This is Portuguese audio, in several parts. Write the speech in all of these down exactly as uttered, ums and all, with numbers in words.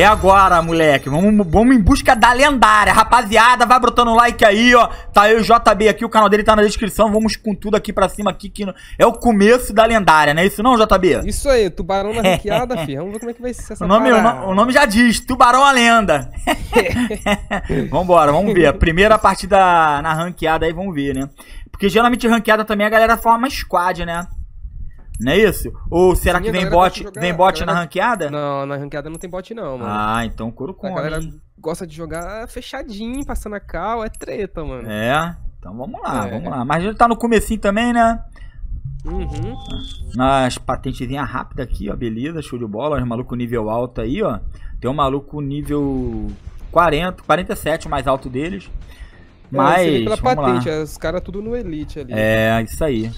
É agora, moleque. Vamos, vamos em busca da lendária, rapaziada. Vai brotando o like aí, ó. Tá eu e o J B aqui, o canal dele tá na descrição. Vamos com tudo aqui pra cima, aqui, que é o começo da lendária, não é isso não, J B? Isso aí, tubarão na ranqueada, filho. Vamos ver como é que vai ser essa o nome, parada. O nome já diz, tubarão a lenda. Vambora, vamos ver. Primeira partida na ranqueada aí, vamos ver, né? Porque geralmente ranqueada também a galera forma squad, né? Não é isso? Ou será Sim, que vem bot, jogar, vem bot galera... na ranqueada? Não, na ranqueada não tem bot não, mano. Ah, então couro com. A galera gosta de jogar fechadinho, passando a cal, é treta, mano. É, então vamos lá, é. vamos lá. Mas ele tá no comecinho também, né? Uhum. Nas patentezinhas rápidas aqui, ó, beleza, show de bola. Os malucos nível alto aí, ó. Tem um maluco nível quarenta, quarenta e sete, o mais alto deles. Mas, pela patente, os caras tudo no Elite ali. É, isso aí.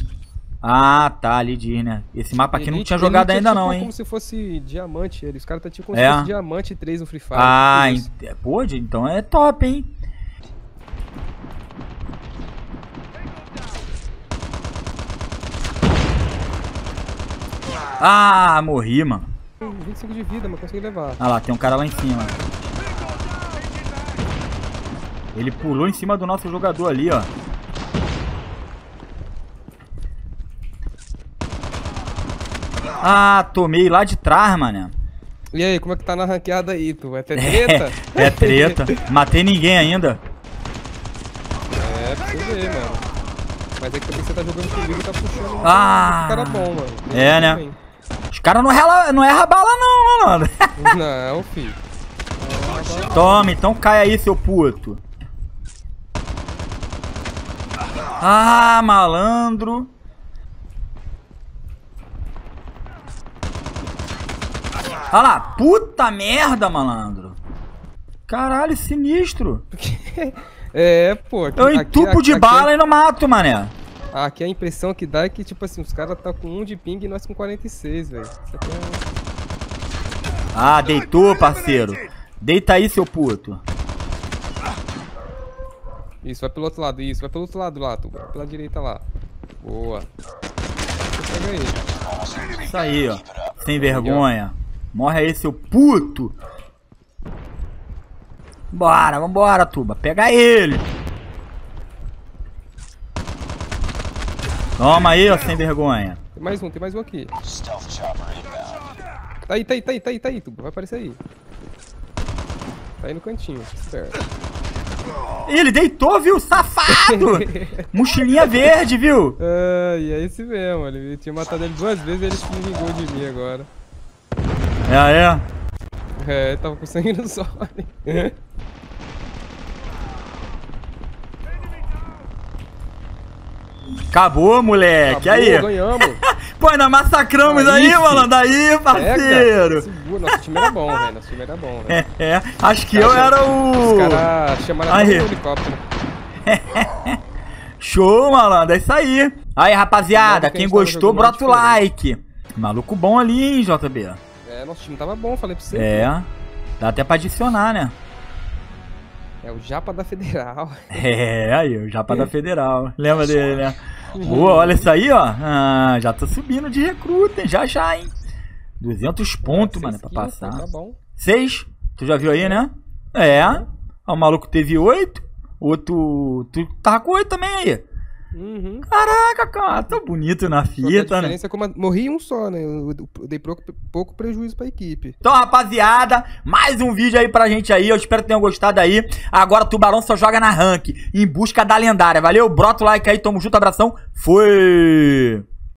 Ah, tá, ali diz, né? Esse mapa aqui Elite, não tinha jogado ainda, não, hein? Como se fosse diamante, ele. Os caras tá tipo como é. se fosse diamante três no Free Fire. Ah, pode? Então é top, hein? Ah, morri, mano. vinte e cinco de vida, mas consegui levar. Ah lá, tem um cara lá em cima. Ele pulou em cima do nosso jogador ali, ó. Ah, tomei lá de trás, mano. E aí, como é que tá na ranqueada aí, tu? É treta? É, é treta. Matei ninguém ainda. É, pra você ver, mano. Mas é que também você tá jogando comigo e tá puxando. Ah! Cara bom, mano. É, né? Bem. Os caras não erram não erra bala não, mano. Não, filho. Não Toma, então cai aí, seu puto. Ah, malandro. Olha lá, puta merda, malandro. Caralho, sinistro. É, pô. Aqui, eu entupo aqui, de aqui, bala aqui, e não mato, mané. Aqui a impressão que dá é que, tipo assim, os caras tá com um de ping e nós com quarenta e seis, velho. É... Ah, deitou, parceiro. Deita aí, seu puto. Isso, vai pelo outro lado, isso. Vai pelo outro lado lá, tu. Pela direita lá. Boa. Aí. Isso aí, ó. Sem vergonha. Morre aí, seu puto! Bora, vambora, Tuba! Pega ele! Toma aí, ó, sem vergonha! Tem mais um, tem mais um aqui! Tá aí, tá aí, tá aí, tá aí, tá aí, Tuba! Vai aparecer aí! Tá aí no cantinho, certo? Ele deitou, viu? Safado! Mochilinha verde, viu? Ah, e é esse mesmo, ele tinha matado ele duas vezes e ele se ligou de mim agora. É, é. É, tava com sangue no sol. Acabou, moleque. Acabou, aí. Ganhamos. Pô, ainda massacramos aí, aí malandro. Aí, parceiro. É, cara, nosso time era bom, velho. Nosso time era bom, velho. É, é. Acho que eu era o. Os caras chamaram até o helicóptero. Show, malandro. É isso aí. Aí, rapaziada, quem gostou, brota o like. Maluco bom ali, hein, J B? É, nosso time tava bom, falei pra você. É, né? Dá até pra adicionar, né? É o Japa da Federal. É, aí, o Japa é. da Federal. Lembra Nossa. dele, né? Boa, olha isso aí, ó. Ah, já tô subindo de recruta, hein? Já, já, hein? duzentos pontos, é, mano, pra passar. Tá bom. seis? Tu já viu aí, é. né? É. O maluco teve oito. Outro... Tu tava com oito também aí. Uhum. Caraca, cara, tão bonito na fita, a né? É como a... Morri um só, né? Eu dei pouco prejuízo pra equipe. Então, rapaziada, mais um vídeo aí pra gente aí. Eu espero que tenham gostado aí. Agora o Tubarão só joga na rank, em busca da lendária. Valeu, brota o like aí, tamo junto, abração. Fui!